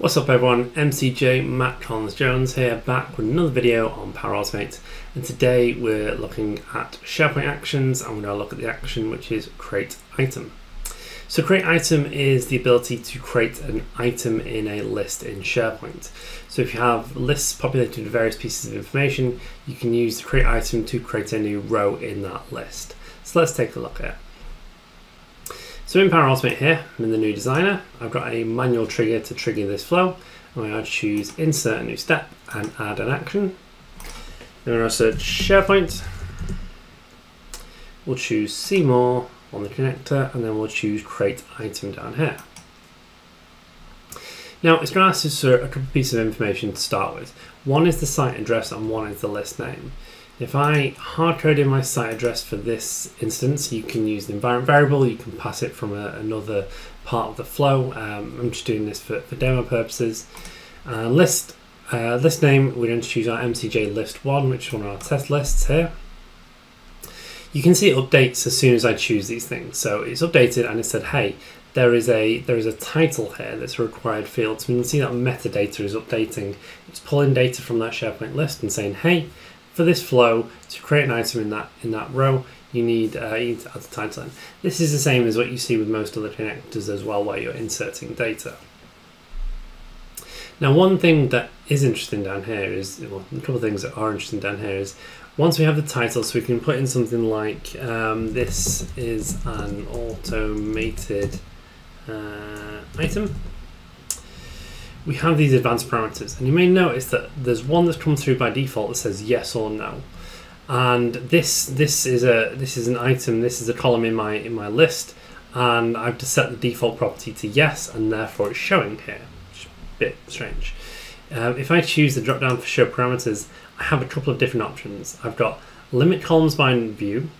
What's up everyone, MCJ, Matt Collins-Jones here, back with another video on Power Automate, and today we're looking at SharePoint actions, and we're going to look at the action which is create item. So create item is the ability to create an item in a list in SharePoint. So if you have lists populated with various pieces of information, you can use the create item to create a new row in that list. So let's take a look at it. So in Power Automate here, I'm in the new designer. I've got a manual trigger to trigger this flow. I'm going to choose insert a new step and add an action. Then we're going to search SharePoint. We'll choose see more on the connector, and then we'll choose create item down here. Now it's going to ask us for a couple pieces of information to start with. One is the site address and one is the list name. If I hard code in my site address for this instance, you can use the environment variable, you can pass it from another part of the flow. I'm just doing this for demo purposes. List name, we're going to choose our MCJ list1, which is one of our test lists here. You can see it updates as soon as I choose these things. So it's updated and it said, hey, there is a title here that's a required field. So you can see that metadata is updating. It's pulling data from that SharePoint list and saying, hey, for this flow to create an item in that row, you need to add the title in. This is the same as what you see with most other connectors as well, where you're inserting data. Now, one thing that is interesting down here is, well, a couple of things that are interesting down here is, once we have the title, so we can put in something like this is an automated item. We have these advanced parameters, and you may notice that there's one that's come through by default that says yes or no, and this is a column in my list, and I've just set the default property to yes, and therefore it's showing here, which is a bit strange. If I choose the drop down for show parameters, I have a couple of different options. I've got limit columns by view,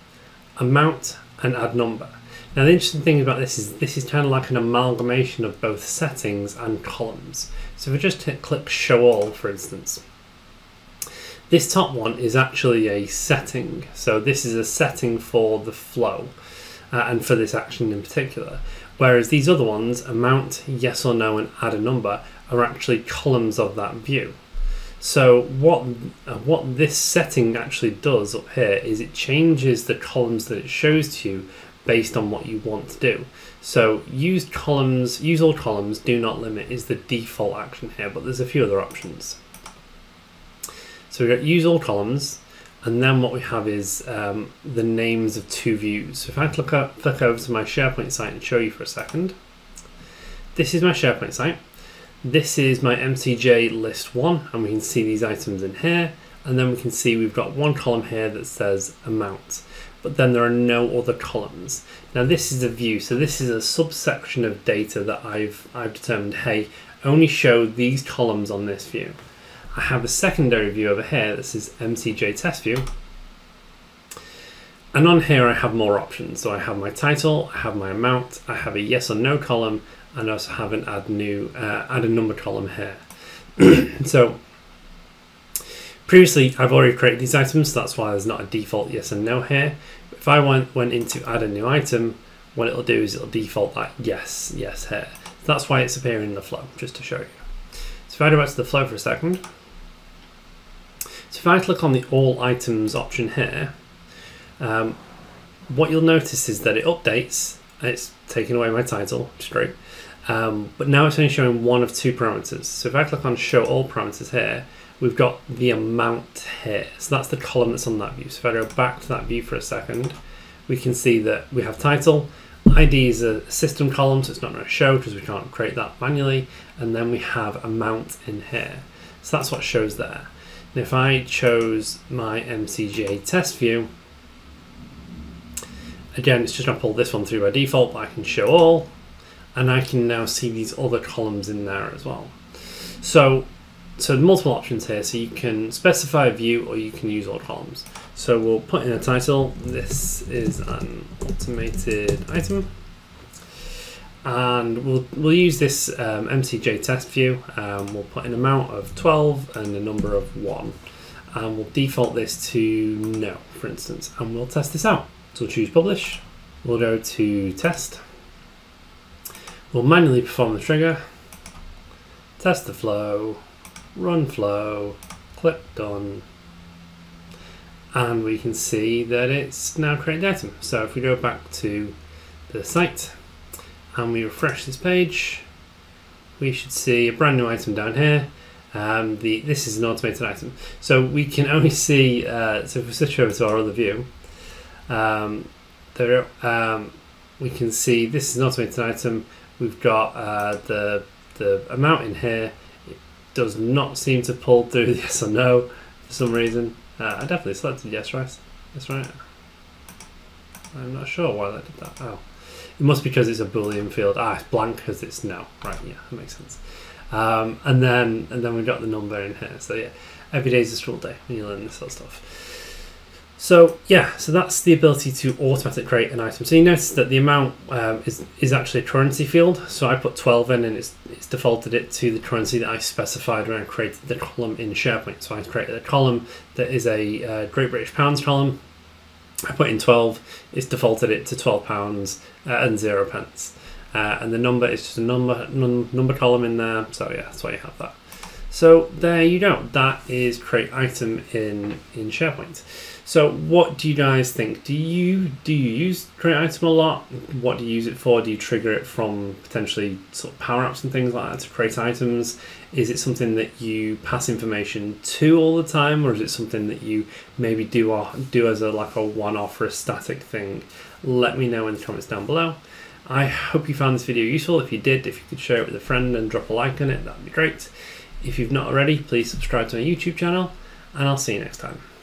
amount, and add number. Now the interesting thing about this is kind of like an amalgamation of both settings and columns. So if we just click show all, for instance, this top one is actually a setting. So this is a setting for the flow and for this action in particular. Whereas these other ones, amount, yes or no, and add a number, are actually columns of that view. So what this setting actually does up here is it changes the columns that it shows to you based on what you want to do. So use all columns, do not limit is the default action here, but there's a few other options. So we've got use all columns, and then what we have is the names of two views. So if I click over to my SharePoint site and show you for a second, this is my SharePoint site. This is my MCJ list1, and we can see these items in here, and then we can see we've got one column here that says amount, but then there are no other columns. Now this is a view, so this is a subsection of data that I've determined, hey, only show these columns on this view. I have a secondary view over here, this is MCJ test view. And on here I have more options. So I have my title, I have my amount, I have a yes or no column, and I also have an add a number column here. So previously, I've already created these items, so that's why there's not a default yes and no here. If I went into add a new item, what it'll do is it'll default that yes here. So that's why it's appearing in the flow, just to show you. So if I go back to the flow for a second, so if I click on the all items option here, what you'll notice is that it updates, and it's taken away my title, which is great, but now it's only showing one of two parameters. So if I click on show all parameters here, we've got the amount here. So that's the column that's on that view. So if I go back to that view for a second, we can see that we have title, ID is a system column, so it's not going to show because we can't create that manually. And then we have amount in here. So that's what shows there. And if I chose my MCJ test view, again, it's just going to pull this one through by default, but I can show all, and I can now see these other columns in there as well. So multiple options here, so you can specify a view or you can use all columns. So we'll put in a title, this is an automated item. And we'll use this MCJ test view. We'll put an amount of 12 and a number of 1. And we'll default this to no, for instance, and we'll test this out. So we'll choose publish, we'll go to test. We'll manually perform the trigger. test the flow, run flow, click done, and we can see that it's now created the item. So if we go back to the site and we refresh this page, we should see a brand new item down here. This is an automated item. So we can only see, so if we switch over to our other view, we can see this is an automated item. We've got the amount in here. It does not seem to pull through yes or no for some reason. I definitely selected yes, right? That's right. I'm not sure why that did that. Oh, it must be because it's a Boolean field. Ah, it's blank because it's no. Right, yeah, that makes sense. And then we've got the number in here. So yeah, every day is a school day when you learn this sort of stuff. So yeah, so that's the ability to automatically create an item. So you notice that the amount is actually a currency field. So I put 12 in and it's defaulted it to the currency that I specified when I created the column in SharePoint. So I created a column that is a Great British Pounds column. I put in 12, it's defaulted it to £12 and 0p. And the number is just a number column in there, so yeah, that's why you have that. So there you go, that is create item in SharePoint. So what do you guys think? Do you use create item a lot? What do you use it for? Do you trigger it from potentially sort of Power Apps and things like that to create items? Is it something that you pass information to all the time, or is it something that you maybe do as a like a one-off or a static thing? Let me know in the comments down below. I hope you found this video useful. If you did, if you could share it with a friend and drop a like on it, that'd be great. If you've not already, please subscribe to my YouTube channel, and I'll see you next time.